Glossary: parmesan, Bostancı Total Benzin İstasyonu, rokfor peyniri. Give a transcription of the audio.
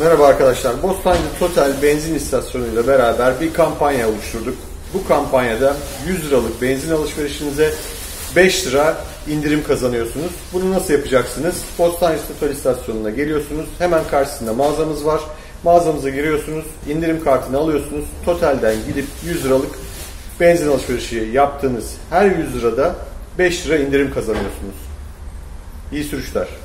Merhaba arkadaşlar, Bostancı Total Benzin İstasyonu ile beraber bir kampanya oluşturduk. Bu kampanyada 100 liralık benzin alışverişinize 5 lira indirim kazanıyorsunuz. Bunu nasıl yapacaksınız? Bostancı Total İstasyonu'na geliyorsunuz. Hemen karşısında mağazamız var. Mağazamıza giriyorsunuz. İndirim kartını alıyorsunuz. Total'den gidip 100 liralık benzin alışverişi yaptığınız her 100 lirada 5 lira indirim kazanıyorsunuz. İyi sürüşler.